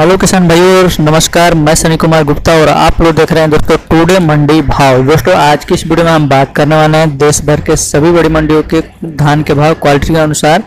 Hello किसान भाइयों, नमस्कार। मैं सनी कुमार गुप्ता और आप लोग देख रहे हैं दोस्तों टुडे मंडी भाव। दोस्तों आज की इस वीडियो में हम बात करने वाले हैं देश भर के सभी बड़ी मंडियों के धान के भाव क्वालिटी के अनुसार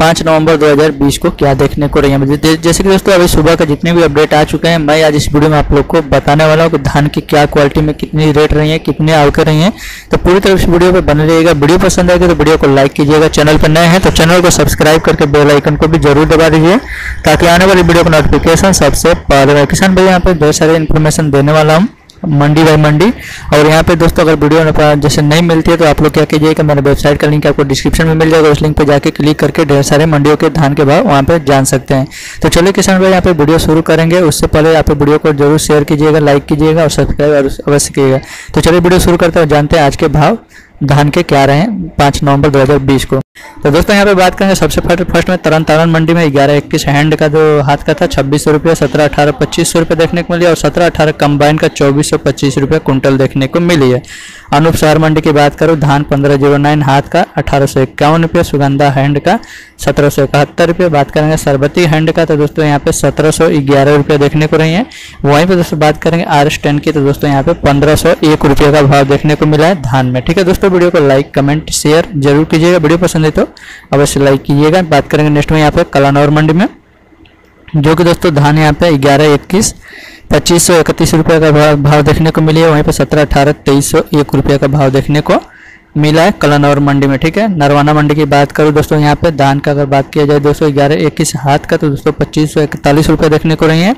5 नवंबर 2020 को क्या देखने को रही है। जैसे कि दोस्तों अभी सुबह का जितने भी अपडेट आ चुके हैं, मैं आज इस वीडियो में आप लोग को बताने वाला हूँ कि धान की क्या क्वालिटी में कितनी रेट रही है, कितनी आवक रही है। तो पूरी तरह इस वीडियो पे बने रहिएगा। वीडियो पसंद आएगा तो वीडियो को लाइक कीजिएगा, चैनल पर नए हैं तो चैनल को सब्सक्राइब करके बेल आइकन को भी जरूर दबा दीजिए ताकि आने वाली वीडियो का नोटिफिकेशन सबसे पहले रहे। किसान भाई यहाँ पे बहुत सारी इन्फॉर्मेशन देने वाला हूँ मंडी बाय मंडी। और यहाँ पे दोस्तों अगर वीडियो जैसे नहीं मिलती है तो आप लोग क्या कीजिए कि मेरे वेबसाइट का लिंक आपको डिस्क्रिप्शन में मिल जाएगा, उस लिंक पे जाके क्लिक करके ढेर सारे मंडियों के धान के भाव वहाँ पे जान सकते हैं। तो चलिए किसान भाई यहाँ पे वीडियो शुरू करेंगे, उससे पहले यहाँ पे वीडियो को जरूर शेयर कीजिएगा, लाइक कीजिएगा और सब्सक्राइब अवश्य कीजिएगा। तो चलिए वीडियो शुरू करते हैं, जानते हैं आज के भाव धान के क्या रहे हैं 5 नवंबर 2020 को। तो दोस्तों यहाँ पे बात करेंगे सबसे फर्स्ट में तरन मंडी में 1121 हैंड का जो हाथ का था 2600 रुपये, 17-18 2500 रुपये देखने को मिली और 17-18 कंबाइन का 2425 रुपये कुंटल देखने को मिली है। अनूपशहर मंडी की बात करूँ, धान 1509 हाथ का 1851 रुपये, सुगंधा हैंड का 1771 रुपये। बात करेंगे सरबती हैंड का तो दोस्तों यहाँ पे 1711 रुपये देखने को रही है। वहीं पर दोस्तों बात करेंगे RS10 की तो दोस्तों यहाँ पे 1501 रुपये का भाव देखने को मिला है धान में। ठीक है दोस्तों, वीडियो को लाइक कमेंट शेयर जरूर कीजिएगा, वीडियो पसंद है तो अवश्य लाइक कीजिएगा। बात करेंगे नेक्स्ट में यहाँ पे कलानौर मंडी में जो कि दोस्तों धान यहाँ पे 1121 2531 रुपये का भाव देखने को मिली है। वहीं पे 17-18 2301 रुपये का भाव देखने को मिला है कलानौर मंडी में। ठीक है, नरवाना मंडी की बात करूँ दोस्तों यहाँ पे धान का अगर बात किया जाए 211-21 हाथ का तो दोस्तों 2541 रुपये देखने को रही है।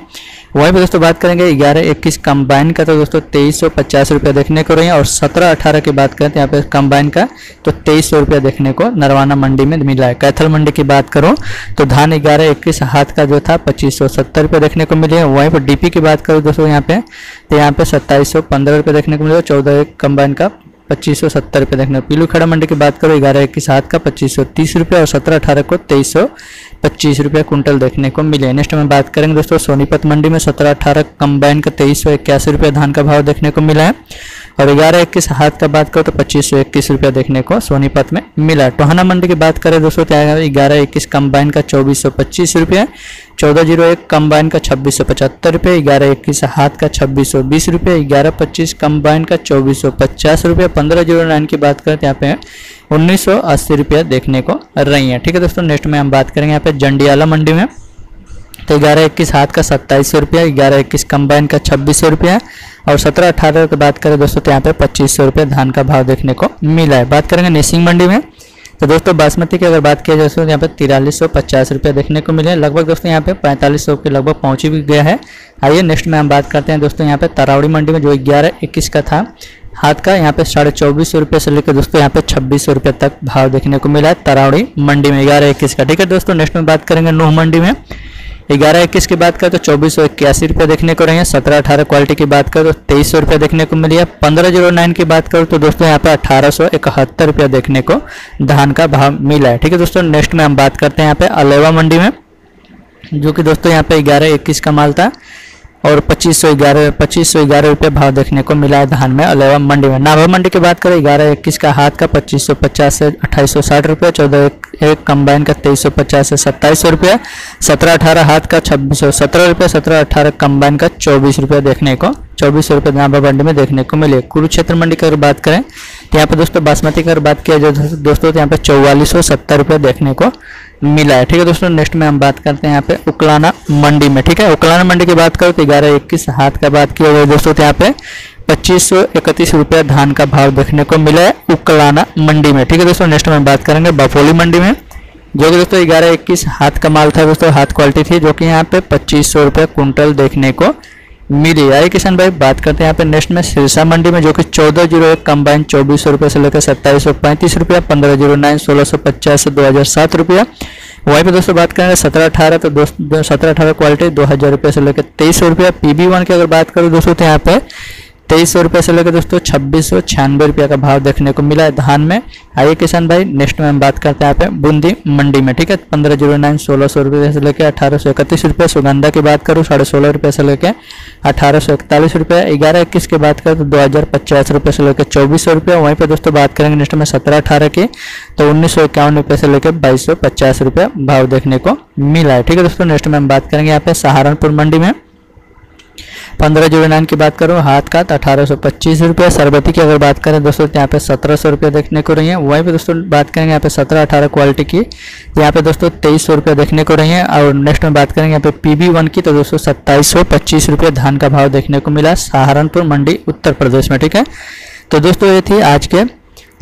वहीं पे दोस्तों बात करेंगे 1121 कंबाइन का तो दोस्तों 2350 रुपये देखने को रही है। और 17-18 की बात करें तो यहाँ पे कंबाइन का तो 2300 रुपये देखने को नरवाना मंडी में मिला है। कैथल मंडी की बात करूँ तो धान 1121 हाथ का जो था 2570 रुपये देखने को मिले। वहीं पर DP की बात करूँ दोस्तों यहाँ पे तो यहाँ पे 2715 रुपये देखने को मिले। 14 कंबाइन का 2570 रुपये देखने को। पीलू खेड़ा मंडी की बात करो 1121 हाथ का 2530 रुपये और 17-18 को 2325 रुपये कुंटल देखने को मिले। नेक्स्ट में बात करेंगे दोस्तों सोनीपत मंडी में 17-18 कंबाइन का 2381 रुपये धान का भाव देखने को मिला है। और 1121 हाथ का बात करो तो 2521 रुपये देखने को सोनीपत में मिला। टोहाना मंडी की बात करें दोस्तों 1121 कंबाइन का 2425 रुपये, 1401 कंबाइन का 2675 रुपये, 1121 हाथ का 2620 रुपये, 1125 कंबाइन का 2450 रुपये, 1509 की बात करें तो यहाँ पे 1980 रुपये देखने को रही है। ठीक है दोस्तों, नेक्स्ट में हम बात करेंगे यहाँ पे जंडियाला मंडी में तो 1121 हाथ का 2700 रुपये, 1121 कंबाइन का 2600 रुपये और 17-18 की बात करें दोस्तों तो यहाँ पे 2500 रुपये धान का भाव देखने को मिला है। बात करेंगे नेसिंग मंडी में तो दोस्तों बासमती की अगर बात किया जाए तो यहाँ पे 4350 रुपये देखने को मिले। लगभग दोस्तों यहाँ पे 4500 के लगभग पहुँच भी गया है। आइए नेक्स्ट में हम बात करते हैं दोस्तों यहाँ पे तरावड़ी मंडी में जो 1121 का था हाथ का यहाँ पे 2450 रुपये से लेकर दोस्तों यहाँ पे 2600 रुपये तक भाव देखने को मिला है तरावड़ी मंडी में 1121 का। ठीक है दोस्तों, नेक्स्ट में बात करेंगे नूह मंडी में 1121 की बात करें तो 2481 रुपये देखने को रही है। 17-18 क्वालिटी की बात करें तो 2300 रुपये देखने को मिली है। 1509 की बात करूँ तो दोस्तों यहाँ पे 1871 रुपये देखने को धान का भाव मिला है। ठीक है दोस्तों, नेक्स्ट में हम बात करते हैं यहाँ पे अलेवा मंडी में जो कि दोस्तों यहाँ पे 1121 का माल था और 2511 रुपये भाव देखने को मिला है धान में अलेवा मंडी में। नाभा मंडी की बात करें 1121 का हाथ का 2550 से 2860 रुपये, 1401 कंबाइन का 2350 से 2700 रुपये, 17-18 हाथ का 2617 रुपये, 17-18 कंबाइन का 2400 रुपये देखने को 2400 रुपये नाभा मंडी में देखने को मिले। कुरुक्षेत्र मंडी की अगर बात करें तो यहाँ पर दोस्तों बासमती की अगर बात किया जाए दोस्तों यहाँ पे 4470 रुपये देखने को मिला है। ठीक है दोस्तों, नेक्स्ट में हम बात करते हैं यहाँ पे उकलाना मंडी में। ठीक है, उकलाना मंडी की बात करो तो 1121 हाथ का बात किया गया दोस्तों यहाँ पे 2531 रुपये धान का भाव देखने को मिला है उकलाना मंडी में। ठीक है दोस्तों, नेक्स्ट में बात करेंगे बाफोली मंडी में जो कि दोस्तों 1121 हाथ का माल था दोस्तों, हाथ क्वालिटी थी जो कि यहाँ पे 2500 रुपये कुंटल देखने को मिली। आइए किसान भाई बात करते हैं यहाँ पे नेक्स्ट में सिरसा मंडी में जो कि 1401 कंबाइन 2400 रुपये से लेकर 2735 रुपये, 1509 1650 से 2007 रुपये। वहीं पे दोस्तों बात करेंगे 17-18 तो 17-18 क्वालिटी 2000 रुपये से लेकर 2300 रुपये। PB1 की अगर बात करूँ दोस्तों तो यहाँ पे 2300 रुपये से लेकर दोस्तों 2696 रुपया का भाव देखने को मिला है धान में। आइए किसान भाई नेक्स्ट में हम बात करते हैं यहाँ पे बूंदी मंडी में, ठीक है। 1509 1600 रुपये से लेकर 1831 रुपये। सुगंधा की बात करूँ 16.5 रुपये से लेकर 1841 रुपये। 1121 की बात करूँ तो 2050 रुपये से लेकर 2400 रुपये। वहीं पर दोस्तों बात करेंगे नेक्स्ट में 1718 की तो 1951 रुपये से लेकर 2250 रुपये भाव देखने को मिला है, ठीक है दोस्तों। नेक्स्ट में हम बात करेंगे यहाँ पे सहारनपुर मंडी में 1509 की बात करूँ हाथ का 1825 रुपये। सरबती की अगर बात करें दोस्तों यहाँ पे 1700 रुपये देखने को रही है। वहीं पे दोस्तों बात करेंगे यहाँ पे 17-18 क्वालिटी की यहाँ पे दोस्तों 2300 रुपये देखने को रही है। और नेक्स्ट में बात करेंगे यहाँ पे PB1 की तो दोस्तों 2725 रुपये धान का भाव देखने को मिला सहारनपुर मंडी उत्तर प्रदेश में, ठीक है। तो दोस्तों ये थी आज के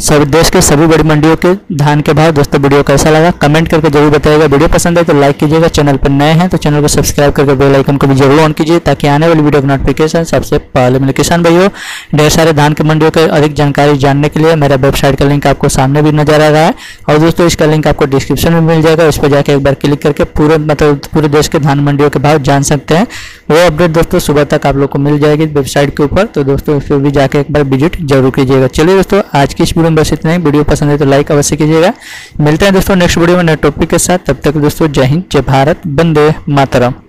सब देश के सभी बड़ी मंडियों के धान के भाव। दोस्तों वीडियो कैसा लगा कमेंट करके जरूर बताइएगा। वीडियो पसंद आए तो लाइक कीजिएगा, चैनल पर नए हैं तो चैनल को सब्सक्राइब करके बेल आइकन को भी जरूर ऑन कीजिए ताकि आने वाली वीडियो की नोटिफिकेशन सबसे पहले मिले। किसान भाइयों ढेर सारे धान के मंडियों की अधिक जानकारी जानने के लिए मेरा वेबसाइट का लिंक आपको सामने भी नजर आ रहा है और दोस्तों इसका लिंक आपको डिस्क्रिप्शन में मिल जाएगा। उस पर जाकर एक बार क्लिक करके पूरे देश के धान मंडियों के भाव जान सकते हैं। वो अपडेट दोस्तों सुबह तक आप लोग को मिल जाएगी वेबसाइट के ऊपर, तो दोस्तों उस पर भी जाकर एक बार विजिट जरूर कीजिएगा। चलिए दोस्तों आज की बस इतना ही। वीडियो पसंद है तो लाइक अवश्य कीजिएगा। मिलते हैं दोस्तों नेक्स्ट वीडियो में नए टॉपिक के साथ। तब तक दोस्तों जय हिंद, जय भारत, वंदे मातरम।